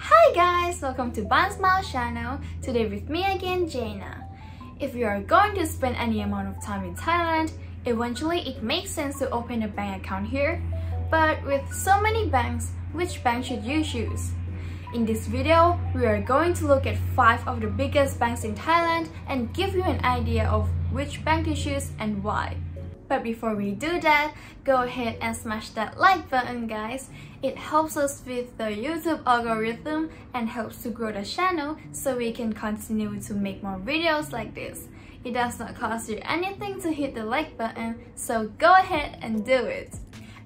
Hi guys, welcome to Ban Smile channel. Today with me again, Jaina. If you are going to spend any amount of time in Thailand, eventually it makes sense to open a bank account here. But with so many banks, which bank should you choose? In this video, we are going to look at 5 of the biggest banks in Thailand and give you an idea of which bank to choose and why. But before we do that, go ahead and smash that like button guys. It helps us with the YouTube algorithm and helps to grow the channel so we can continue to make more videos like this. It does not cost you anything to hit the like button, so go ahead and do it.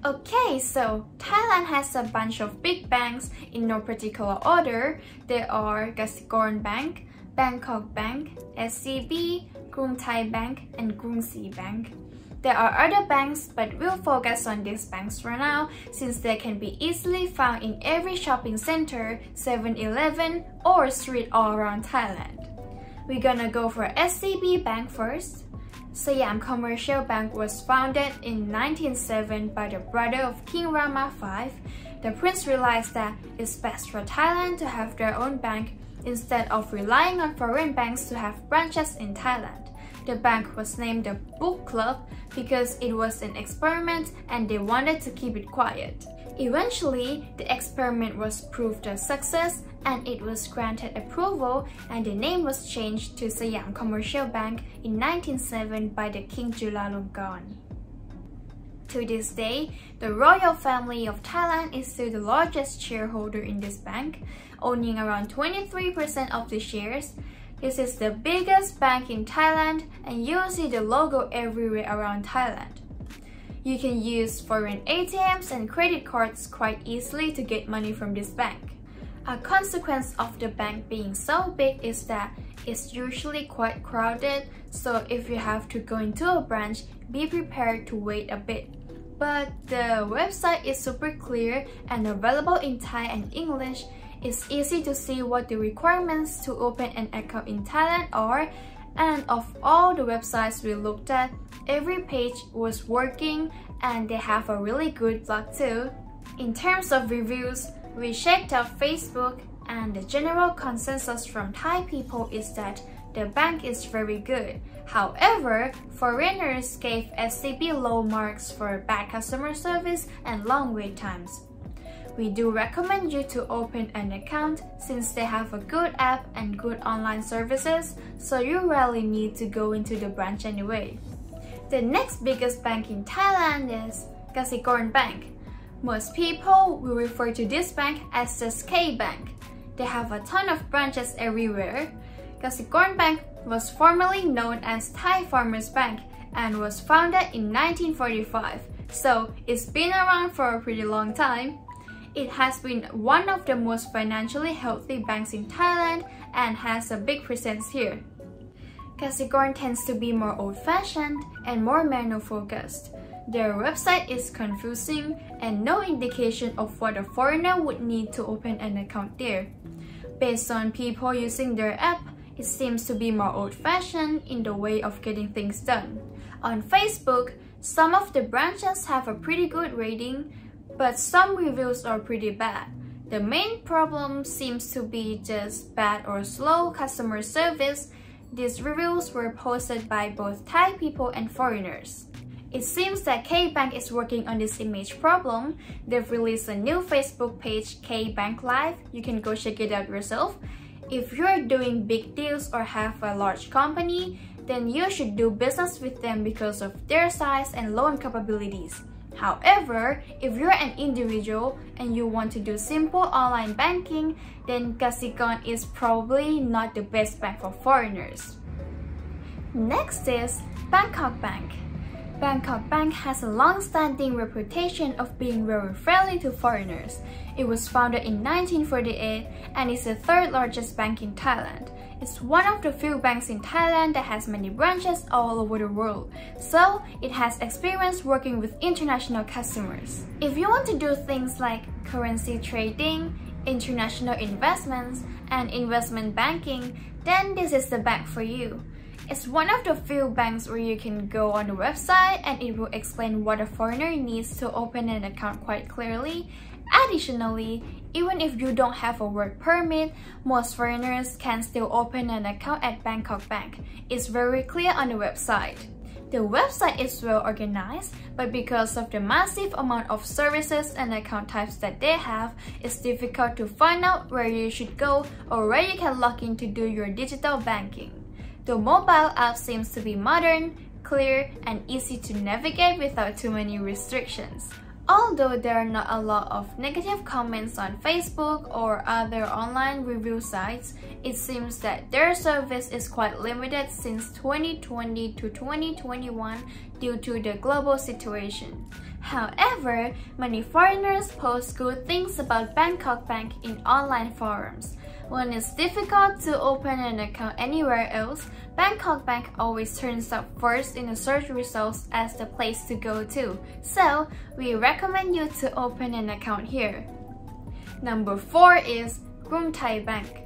Okay, so Thailand has a bunch of big banks in no particular order. They are Kasikorn Bank, Bangkok Bank, SCB, Krung Thai Bank, and KrungSri Bank. There are other banks, but we'll focus on these banks for now since they can be easily found in every shopping center, 7-Eleven, or street all around Thailand. We're gonna go for SCB Bank first. Siam Commercial Bank was founded in 1907 by the brother of King Rama V. The prince realized that it's best for Thailand to have their own bank instead of relying on foreign banks to have branches in Thailand. The bank was named the Book Club because it was an experiment and they wanted to keep it quiet. Eventually, the experiment was proved a success and it was granted approval and the name was changed to Siam Commercial Bank in 1907 by the King Chulalongkorn. To this day, the royal family of Thailand is still the largest shareholder in this bank, owning around 23% of the shares. This is the biggest bank in Thailand and you'll see the logo everywhere around Thailand. You can use foreign ATMs and credit cards quite easily to get money from this bank. A consequence of the bank being so big is that it's usually quite crowded, so if you have to go into a branch, be prepared to wait a bit. But the website is super clear and available in Thai and English. It's easy to see what the requirements to open an account in Thailand are, and of all the websites we looked at, every page was working and they have a really good blog too. In terms of reviews, we checked out Facebook and the general consensus from Thai people is that the bank is very good. However, foreigners gave SCB low marks for bad customer service and long wait times. We do recommend you to open an account since they have a good app and good online services, so you rarely need to go into the branch anyway. The next biggest bank in Thailand is Kasikorn Bank. Most people will refer to this bank as the K-Bank. They have a ton of branches everywhere. Kasikorn Bank was formerly known as Thai Farmers Bank and was founded in 1945, so it's been around for a pretty long time. It has been one of the most financially healthy banks in Thailand and has a big presence here. Kasikorn tends to be more old-fashioned and more manual-focused. Their website is confusing and no indication of what a foreigner would need to open an account there. Based on people using their app, it seems to be more old-fashioned in the way of getting things done. On Facebook, some of the branches have a pretty good rating, but some reviews are pretty bad. The main problem seems to be just bad or slow customer service. These reviews were posted by both Thai people and foreigners. It seems that K-Bank is working on this image problem. They've released a new Facebook page, K-Bank Live. You can go check it out yourself. If you're doing big deals or have a large company, then you should do business with them because of their size and loan capabilities. However, if you're an individual and you want to do simple online banking, then Kasikorn is probably not the best bank for foreigners. Next is Bangkok Bank. Bangkok Bank has a long-standing reputation of being very friendly to foreigners. It was founded in 1948 and is the third largest bank in Thailand. It's one of the few banks in Thailand that has many branches all over the world, so it has experience working with international customers. If you want to do things like currency trading, international investments, and investment banking, then this is the bank for you. It's one of the few banks where you can go on the website and it will explain what a foreigner needs to open an account quite clearly, Additionally, even if you don't have a work permit, most foreigners can still open an account at Bangkok Bank. It's very clear on the website. The website is well organized, but because of the massive amount of services and account types that they have, it's difficult to find out where you should go or where you can log in to do your digital banking. The mobile app seems to be modern, clear, and easy to navigate without too many restrictions. Although there are not a lot of negative comments on Facebook or other online review sites, it seems that their service is quite limited since 2020 to 2021 due to the global situation. However, many foreigners post good things about Bangkok Bank in online forums. When it's difficult to open an account anywhere else, Bangkok Bank always turns up first in the search results as the place to go to, so we recommend you to open an account here. Number 4 is Krung Thai Bank.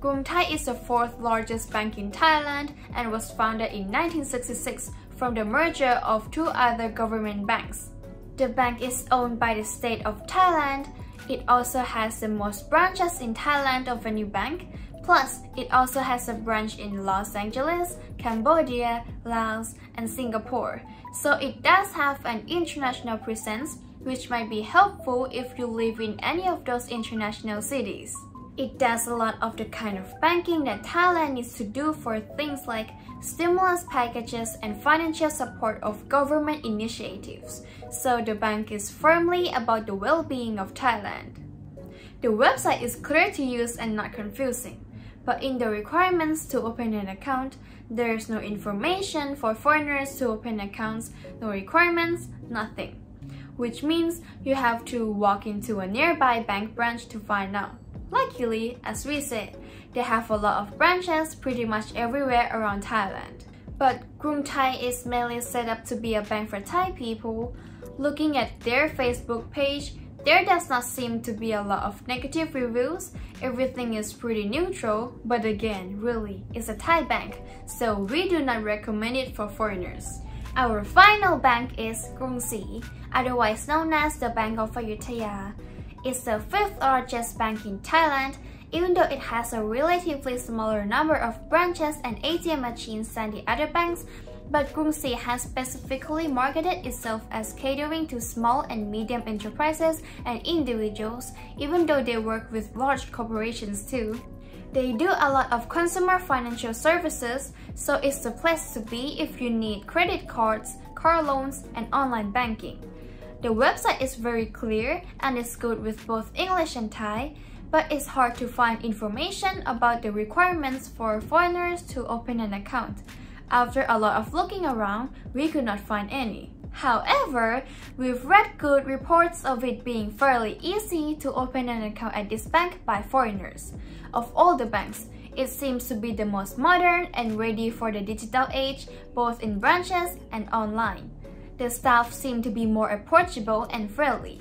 Krung Thai is the 4th largest bank in Thailand and was founded in 1966 from the merger of two other government banks. The bank is owned by the state of Thailand. It also has the most branches in Thailand of any bank. Plus, it also has a branch in Los Angeles, Cambodia, Laos, and Singapore. So it does have an international presence, which might be helpful if you live in any of those international cities. It does a lot of the kind of banking that Thailand needs to do for things like stimulus packages and financial support of government initiatives. So the bank is firmly about the well-being of Thailand. The website is clear to use and not confusing, but in the requirements to open an account, there is no information for foreigners to open accounts, no requirements, nothing. Which means you have to walk into a nearby bank branch to find out. Luckily, as we said, they have a lot of branches pretty much everywhere around Thailand. But Krung Thai is mainly set up to be a bank for Thai people. Looking at their Facebook page, there does not seem to be a lot of negative reviews. Everything is pretty neutral, but again, really, it's a Thai bank, so we do not recommend it for foreigners. Our final bank is KrungSri, otherwise known as the Bank of Ayutthaya. It's the 5th largest bank in Thailand, even though it has a relatively smaller number of branches and ATM machines than the other banks, but KrungSri has specifically marketed itself as catering to small and medium enterprises and individuals, even though they work with large corporations too. They do a lot of consumer financial services, so it's the place to be if you need credit cards, car loans, and online banking. The website is very clear and is good with both English and Thai, but it's hard to find information about the requirements for foreigners to open an account. After a lot of looking around, we could not find any. However, we've read good reports of it being fairly easy to open an account at this bank by foreigners. Of all the banks, it seems to be the most modern and ready for the digital age, both in branches and online. The staff seem to be more approachable and friendly.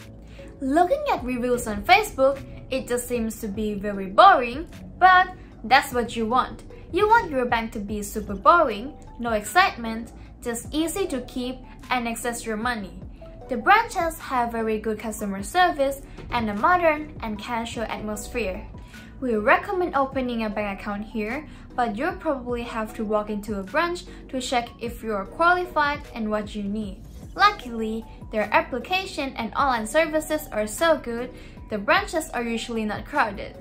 Looking at reviews on Facebook, it just seems to be very boring, but that's what you want. You want your bank to be super boring, no excitement, just easy to keep and access your money. The branches have very good customer service and a modern and casual atmosphere. We recommend opening a bank account here, but you'll probably have to walk into a branch to check if you're qualified and what you need. Luckily, their application and online services are so good, the branches are usually not crowded.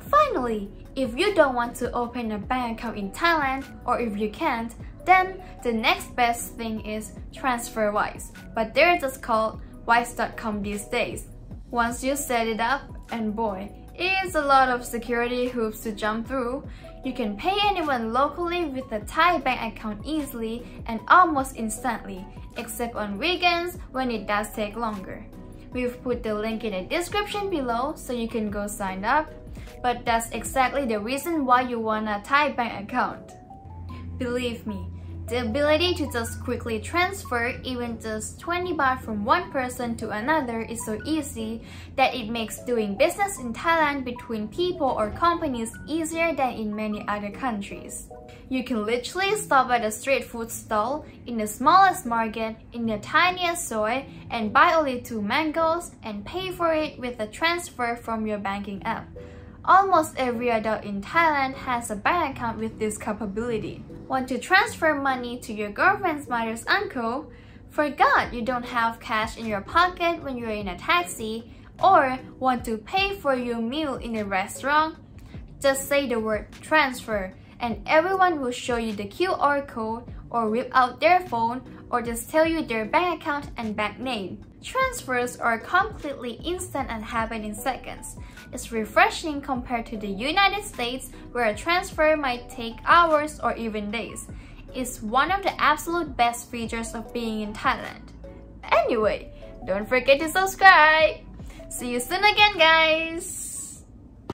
Finally, if you don't want to open a bank account in Thailand, or if you can't, then the next best thing is TransferWise, but they're just called Wise.com these days. Once you set it up, and boy, it's a lot of security hoops to jump through. You can pay anyone locally with a Thai bank account easily and almost instantly, except on weekends when it does take longer. We've put the link in the description below so you can go sign up. But that's exactly the reason why you want a Thai bank account. Believe me, the ability to just quickly transfer even just 20 baht from one person to another is so easy that it makes doing business in Thailand between people or companies easier than in many other countries. You can literally stop at a street food stall, in the smallest market, in the tiniest store, and buy only 2 mangoes and pay for it with a transfer from your banking app. Almost every adult in Thailand has a bank account with this capability. Want to transfer money to your girlfriend's mother's uncle? Forgot you don't have cash in your pocket when you're in a taxi, or want to pay for your meal in a restaurant? Just say the word transfer, and everyone will show you the QR code or whip out their phone or just tell you their bank account and bank name. Transfers are completely instant and happen in seconds. It's refreshing compared to the United States, where a transfer might take hours or even days. It's one of the absolute best features of being in Thailand. Anyway, don't forget to subscribe! See you soon again, guys!